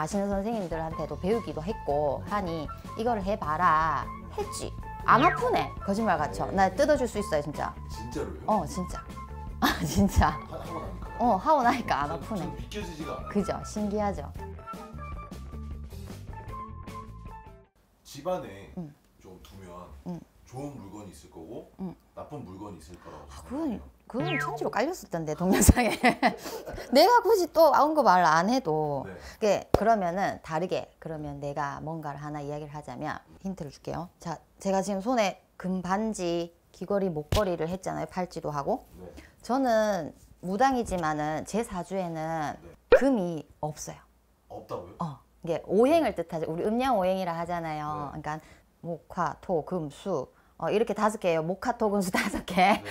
아시는 선생님들한테도 배우기도 했고 하니 이거를 해봐라 했지. 안 아프네. 거짓말 같죠? 네. 나 뜯어줄 수 있어요 진짜. 진짜로요? 어 진짜. 아 진짜. 하고 나니까. 어 하고 나니까 안 아프네. 좀 믿겨지지가 않아요. 그죠? 신기하죠? 집안에 좀 두면 좋은 물건이 있을 거고 나쁜 물건이 있을 거라고. 아, 그건 천지로 깔렸을 텐데 동영상에. 내가 굳이 또 아무거 말 안 해도. 네. 그러면은 다르게 그러면 내가 뭔가를 하나 이야기를 하자면 힌트를 줄게요. 자, 제가 지금 손에 금반지, 귀걸이, 목걸이를 했잖아요. 팔찌도 하고. 네. 저는 무당이지만은 제 사주에는 네. 금이 없어요. 없다고요? 어. 이게 오행을 뜻하죠. 우리 음양오행이라 하잖아요. 네. 그러니까 목화, 토, 금, 수 이렇게 5개예요. 목화, 토, 금, 수 5개. 네.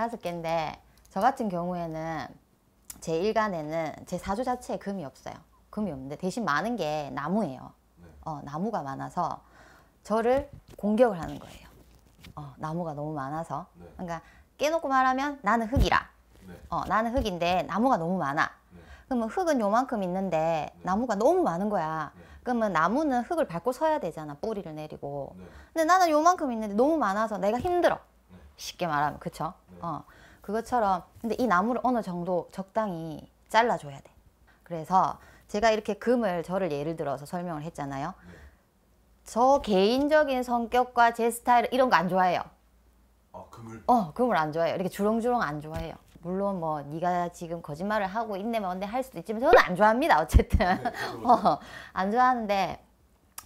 5개인데 저 같은 경우에는 제 일간에는 제 사주 자체에 금이 없어요. 금이 없는데 대신 많은 게 나무예요. 네. 나무가 많아서 저를 공격을 하는 거예요. 나무가 너무 많아서. 네. 그러니까 깨놓고 말하면 나는 흙이라. 네. 나는 흙인데 나무가 너무 많아. 그러면 흙은 요만큼 있는데 네. 나무가 너무 많은 거야. 네. 그러면 나무는 흙을 밟고 서야 되잖아. 뿌리를 내리고. 네. 근데 나는 요만큼 있는데 너무 많아서 내가 힘들어. 네. 쉽게 말하면. 그쵸? 네. 그것처럼 근데 이 나무를 어느 정도 적당히 잘라줘야 돼. 그래서 제가 이렇게 금을 저를 예를 들어서 설명을 했잖아요. 네. 저 개인적인 성격과 제 스타일 이런 거 안 좋아해요. 아, 금을? 금을 안 좋아해요. 이렇게 주렁주렁 안 좋아해요. 물론 뭐 네가 지금 거짓말을 하고 있네 뭔데 할 수도 있지만 저는 안 좋아합니다. 어쨌든 안 좋아하는데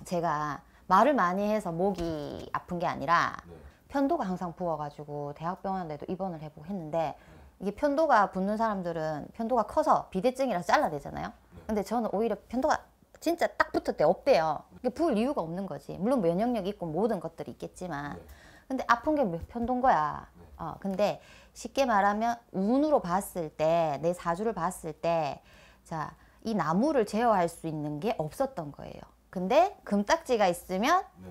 제가 말을 많이 해서 목이 아픈 게 아니라 네. 편도가 항상 부어가지고 대학병원에도 입원을 해보고 했는데 이게 편도가 붓는 사람들은 편도가 커서 비대증이라서 잘라내잖아요. 네. 근데 저는 오히려 편도가 진짜 딱 붙을 때 없대요. 이게 부을 이유가 없는 거지. 물론 면역력이 있고 모든 것들이 있겠지만 네. 근데 아픈 게 편도인 거야. 네. 근데 쉽게 말하면 운으로 봤을 때, 내 사주를 봤을 때 자, 이 나무를 제어할 수 있는 게 없었던 거예요. 근데 금딱지가 있으면 네.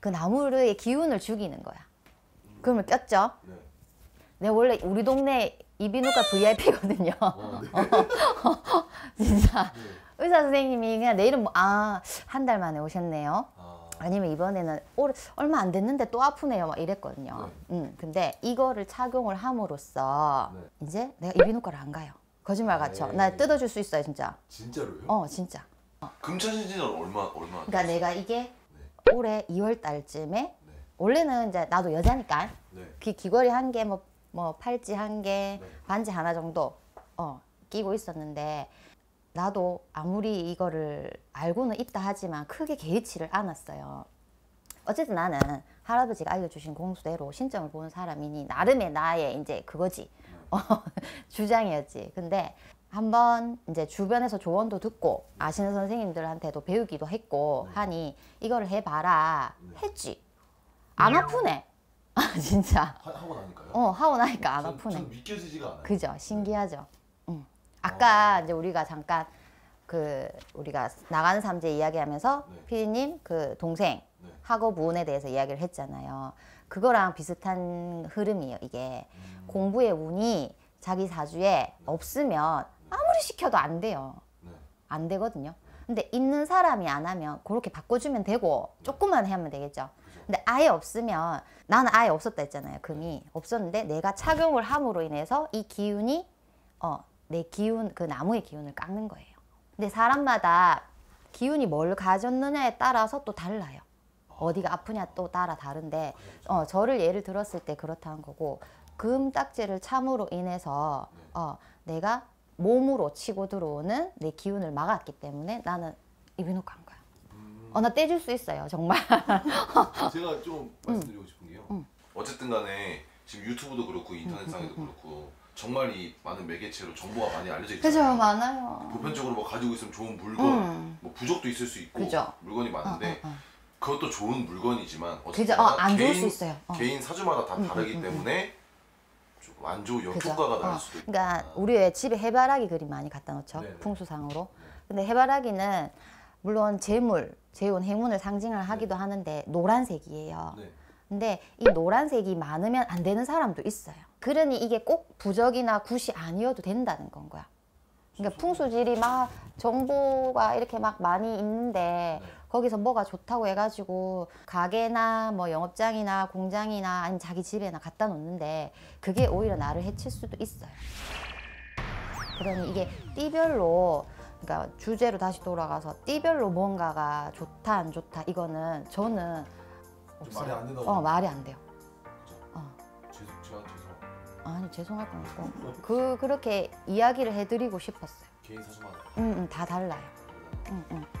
그 나무의 기운을 죽이는 거야. 그러면 꼈죠? 네. 내가 원래 우리 동네 이비인후과 VIP거든요. 네. 진짜 네. 의사 선생님이 그냥 내일은 뭐, 한 달 만에 오셨네요. 아니면 이번에는 얼마 안 됐는데 또 아프네요 막 이랬거든요. 네. 근데 이거를 착용을 함으로써 네. 이제 내가 이비인후과를 안 가요. 거짓말 같죠? 네. 나 뜯어줄 수 있어요 진짜. 진짜로요? 진짜. 금차신 지는 얼마 안 그러니까 됐어요? 내가 이게 네. 올해 2월달쯤에 네. 원래는 이제 나도 여자니까 네. 귀걸이 한 개, 뭐 팔찌 한 개, 네. 반지 하나 정도 끼고 있었는데 나도 아무리 이거를 알고는 있다 하지만 크게 개의치를 않았어요. 어쨌든 나는 할아버지가 알려주신 공수대로 신점을 보는 사람이니 나름의 나의 이제 그거지. 주장이었지. 근데 한번 이제 주변에서 조언도 듣고 아시는 선생님들한테도 배우기도 했고 하니 이거를 해봐라 했지. 안 아프네. 아 진짜. 하고 나니까요? 하고 나니까 안 아프네. 좀 믿겨지지가 않아요. 그죠? 신기하죠? 아까 이제 우리가 잠깐 우리가 나가는 삼재 이야기하면서 네. 피디님 그 동생 네. 학업운에 대해서 이야기를 했잖아요. 그거랑 비슷한 흐름이에요. 이게 공부의 운이 자기 사주에 네. 없으면 아무리 시켜도 안 돼요. 네. 안 되거든요. 근데 있는 사람이 안 하면 그렇게 바꿔주면 되고 네. 조금만 하면 되겠죠. 근데 아예 없으면 나는 아예 없었다 했잖아요. 금이 없었는데 내가 착용을 함으로 인해서 이 기운이 내 기운, 그 나무의 기운을 깎는 거예요. 근데 사람마다 기운이 뭘 가졌느냐에 따라서 또 달라요. 어디가 아프냐 또 따라 다른데 저를 예를 들었을 때 그렇다는 거고 금딱지를 참으로 인해서 내가 몸으로 치고 들어오는 내 기운을 막았기 때문에 나는 이비인후과 간 거야. 나 떼줄 수 있어요 정말. 제가 좀 말씀드리고 싶은 게요. 어쨌든 간에 지금 유튜브도 그렇고 인터넷상에도 그렇고 정말 이 많은 매개체로 정보가 많이 알려져 있잖아요. 그죠, 많아요. 보편적으로 뭐 가지고 있으면 좋은 물건, 뭐 부족도 있을 수 있고 그죠. 물건이 많은데 그것도 좋은 물건이지만 어쨌든 안 좋을 수 있어요. 개인 사주마다 다 다르기 때문에 좀 안 좋은 역효과가 날 수도 있고. 그러니까 우리 왜 집에 해바라기 그림 많이 갖다 놓죠? 네네. 풍수상으로. 네. 근데 해바라기는 물론 재물, 재혼, 행운을 상징을 하기도 네. 하는데 노란색이에요. 네. 근데 이 노란색이 많으면 안 되는 사람도 있어요. 그러니 이게 꼭 부적이나 굿이 아니어도 된다는 건 거야. 그러니까 풍수질이 막 정보가 이렇게 막 많이 있는데 네. 거기서 뭐가 좋다고 해가지고 가게나 뭐 영업장이나 공장이나 아니면 자기 집에나 갖다 놓는데 그게 오히려 나를 해칠 수도 있어요. 그러니 이게 띠별로, 그러니까 주제로 다시 돌아가서 띠별로 뭔가가 좋다 안 좋다 이거는 저는 없어요. 말이 안 된다고. 말이 안 돼요. 아니 죄송할 건 없고 그렇게 이야기를 해드리고 싶었어요. 개인 사주마다 다 달라요.